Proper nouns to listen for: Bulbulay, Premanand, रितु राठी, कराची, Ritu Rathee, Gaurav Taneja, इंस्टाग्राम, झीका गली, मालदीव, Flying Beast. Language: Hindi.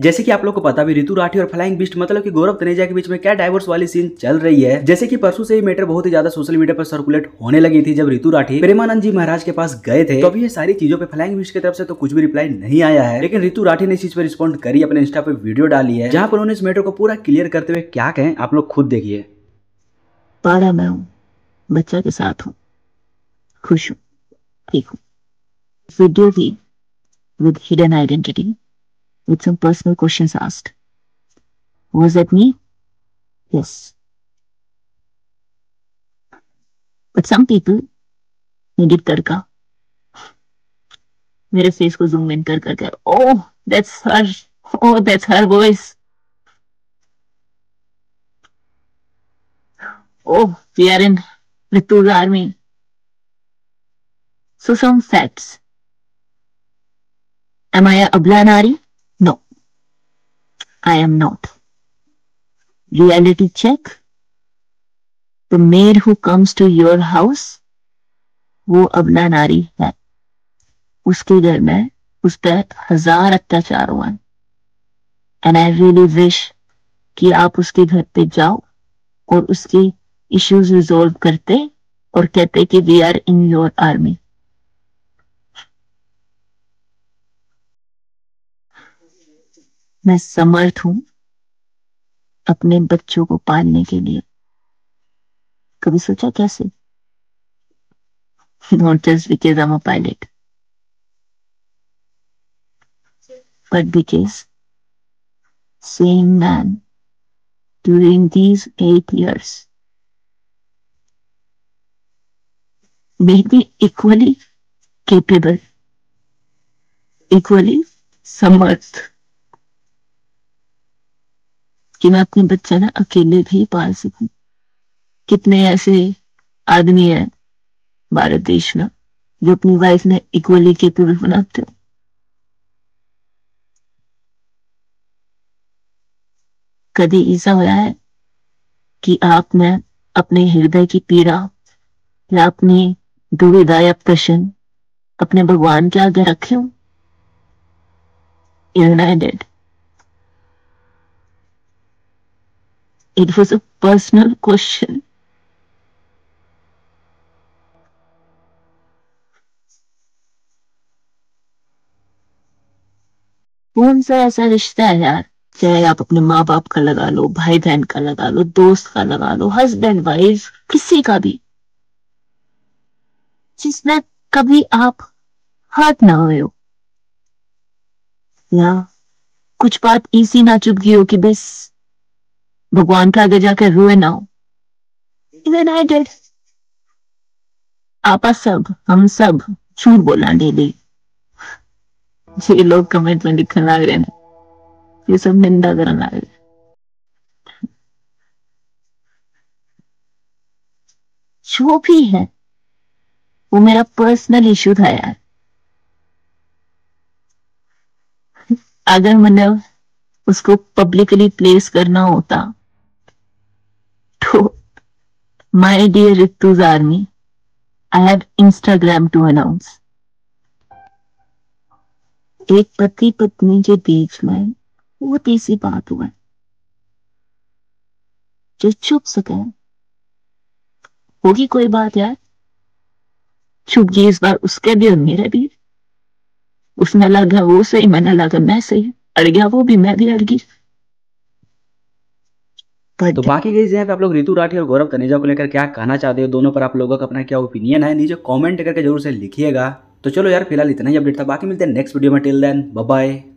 जैसे कि आप लोग को पता भी, रितु राठी और फ्लाइंग बीस्ट मतलब कि गौरव तनेजा के बीच में क्या डाइवोर्स वाली सीन चल रही है। जैसे कि परसों से ही मैटर बहुत ही ज्यादा सोशल मीडिया पर सर्कुलेट होने लगी थी। जब रितु राठी प्रेमानंद जी महाराज के पास गए थे तो अभी ये सारी चीजों पे फ्लाइंग बीस्ट की तरफ से तो कुछ भी रिप्लाई नहीं आया है, लेकिन रितु राठी ने इस चीज पर रिस्पॉन्ड करी, अपने इंस्टा पे वीडियो डाली है जहाँ पर उन्होंने इस मैटर को पूरा क्लियर करते हुए क्या कहें, आप लोग खुद देखिए। पारा मैं हूँ, बच्चा के साथ हूँ, खुश हूँ, ठीक हूँ। वीडियो भी with hidden identity with some personal questions asked. Was that me? Yes. But some people needed tarka. मेरे फेस को zoom in कर oh that's her, oh that's her voice, oh we are in Ritu's army. So some facts. Am I a abla nari? No, I am not. Reality check. The maid who comes to your house, वो अबला नारी है। उसके घर में उस पर 1000 अत्याचार हुआ। And I really wish कि आप उसके घर पे जाओ और उसके issues resolve करते और कहते कि we are in your army. मैं समर्थ हूं अपने बच्चों को पालने के लिए। कभी सोचा कैसे? Not just because I'm a pilot, but because same man during these 8 years made me equally capable, equally समर्थ कि मैं अपने बच्चा ना अकेले भी पाल सकूं। कितने ऐसे आदमी हैं भारत देश में जो अपनी वाइफ ने इक्वली केपेबल बनाते हो। कभी ऐसा हुआ है कि आपने अपने हृदय की पीड़ा या अपनी दुविधा या प्रश्न अपने भगवान के आगे रखे हो? United It was a personal question. कौन सा ऐसा रिश्ता है यार, चाहे आप अपने माँ बाप का लगा लो, भाई बहन का लगा लो, दोस्त का लगा लो, हस्बैंड वाइफ, किसी का भी, जिसमें कभी आप हर्ट ना हुए हो या कुछ बात ऐसी ना चुप गई हो कि बस भगवान का आगे जाकर रोए ना हो। Even I did. आपा सब, हम सब झूठ बोला डेली। ये लोग कमेंट में लिखने लग रहे हैं, ये सब निंदा करने लग रहे हैं। जो भी है वो मेरा पर्सनल इश्यू था यार। अगर मैंने उसको पब्लिकली प्लेस करना होता तो my dear Ritu's army, I have इंस्टाग्राम to announce. एक पति पत्नी के बीच में बहुत ऐसी बात हुआ जो छुप सके। होगी कोई बात यार, छुप गई इस बार उसके भी और मेरे भी। उसने लगा वो सही, मैंने लगा मैं सही, अड़ गया वो भी, मैं भी अड़ गई। तो बाकी गई आप लोग रितु राठी और गौरव तनेजा को लेकर क्या कहना चाहते हो, दोनों पर आप लोगों का अपना क्या ओपिनियन है नीचे कमेंट करके जरूर से लिखिएगा। तो चलो यार फिलहाल इतना ही अपडेट था, बाकी मिलते हैं नेक्स्ट वीडियो में। Till then bye bye.